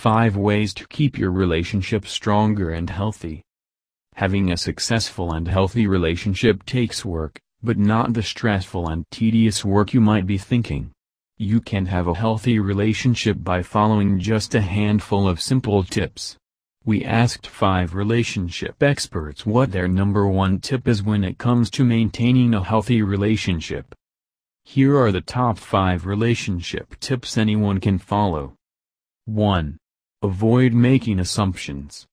5 Ways to Keep Your Relationship Stronger and Healthy. Having a successful and healthy relationship takes work, but not the stressful and tedious work you might be thinking. You can have a healthy relationship by following just a handful of simple tips. We asked 5 relationship experts what their #1 tip is when it comes to maintaining a healthy relationship. Here are the top 5 relationship tips anyone can follow. 1. Avoid making assumptions.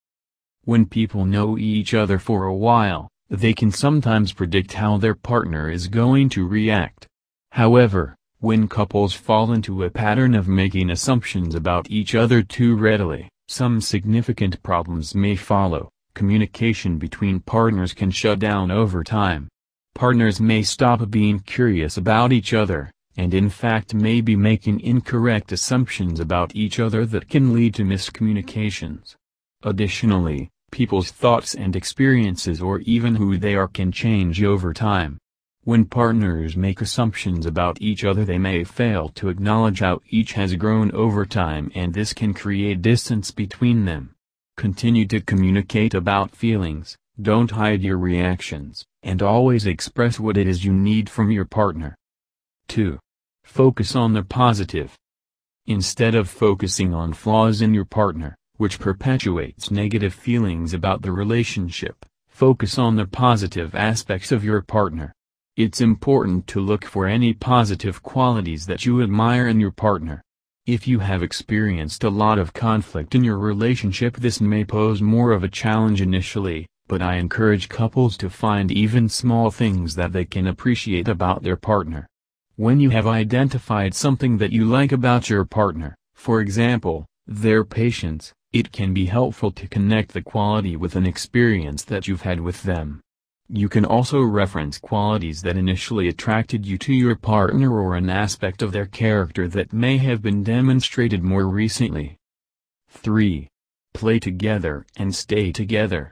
When people know each other for a while, they can sometimes predict how their partner is going to react. However, when couples fall into a pattern of making assumptions about each other too readily, some significant problems may follow. Communication between partners can shut down over time. Partners may stop being curious about each other, and in fact may be making incorrect assumptions about each other that can lead to miscommunications. Additionally, people's thoughts and experiences or even who they are can change over time. When partners make assumptions about each other, they may fail to acknowledge how each has grown over time, and this can create distance between them. Continue to communicate about feelings, don't hide your reactions, and always express what it is you need from your partner. 2. Focus on the positive. Instead of focusing on flaws in your partner, which perpetuates negative feelings about the relationship, focus on the positive aspects of your partner. It's important to look for any positive qualities that you admire in your partner. If you have experienced a lot of conflict in your relationship, this may pose more of a challenge initially, but I encourage couples to find even small things that they can appreciate about their partner. When you have identified something that you like about your partner, for example, their patience, it can be helpful to connect the quality with an experience that you've had with them. You can also reference qualities that initially attracted you to your partner or an aspect of their character that may have been demonstrated more recently. 3. Play together and stay together.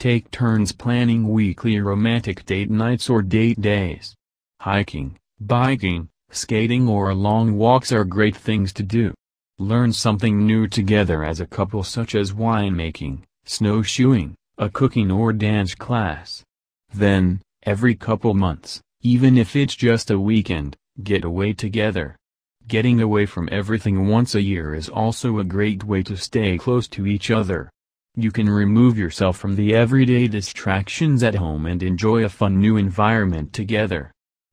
Take turns planning weekly romantic date nights or date days. Hiking, biking, skating, or long walks are great things to do. Learn something new together as a couple, such as winemaking, snowshoeing, a cooking or dance class. Then, every couple months, even if it's just a weekend, get away together. Getting away from everything once a year is also a great way to stay close to each other. You can remove yourself from the everyday distractions at home and enjoy a fun new environment together.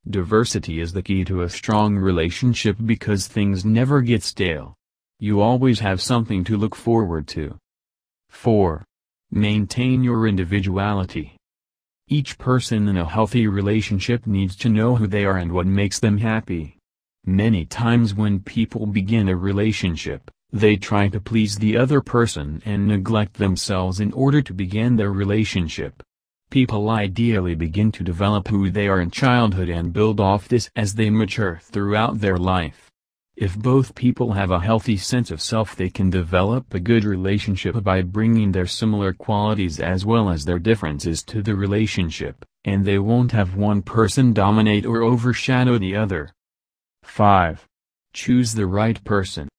Diversity is the key to a strong relationship because things never get stale. You always have something to look forward to. 4. Maintain your individuality. Each person in a healthy relationship needs to know who they are and what makes them happy. Many times when people begin a relationship, they try to please the other person and neglect themselves in order to begin their relationship. People ideally begin to develop who they are in childhood and build off this as they mature throughout their life. If both people have a healthy sense of self, they can develop a good relationship by bringing their similar qualities as well as their differences to the relationship, and they won't have one person dominate or overshadow the other. 5. Choose the right person.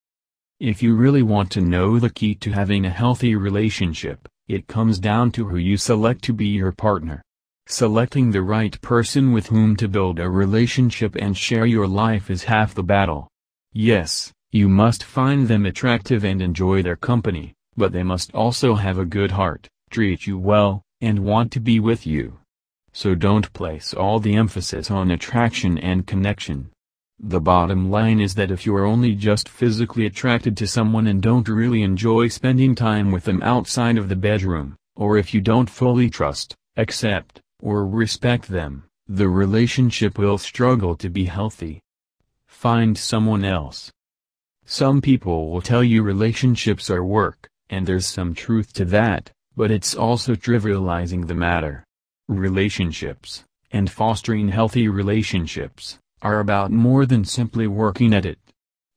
If you really want to know the key to having a healthy relationship, it comes down to who you select to be your partner. Selecting the right person with whom to build a relationship and share your life is half the battle. Yes, you must find them attractive and enjoy their company, but they must also have a good heart, treat you well, and want to be with you. So don't place all the emphasis on attraction and connection. The bottom line is that if you're only just physically attracted to someone and don't really enjoy spending time with them outside of the bedroom, or if you don't fully trust, accept, or respect them, the relationship will struggle to be healthy. Find someone else. Some people will tell you relationships are work, and there's some truth to that, but it's also trivializing the matter. Relationships, and fostering healthy relationships, are about more than simply working at it.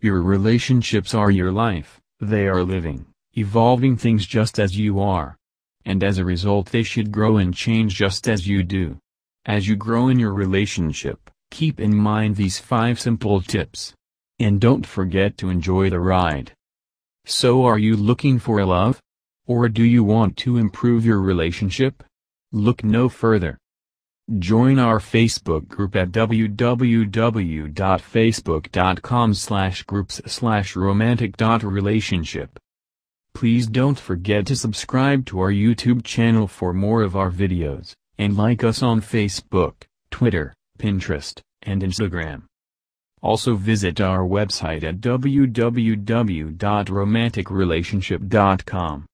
Your relationships are your life, they are living, evolving things just as you are. And as a result, they should grow and change just as you do. As you grow in your relationship, keep in mind these 5 simple tips. And don't forget to enjoy the ride. So are you looking for a love? Or do you want to improve your relationship? Look no further. Join our Facebook group at www.facebook.com/groups/romantic.relationship. Please don't forget to subscribe to our YouTube channel for more of our videos, and like us on Facebook, Twitter, Pinterest, and Instagram. Also visit our website at www.romanticrelationship.com.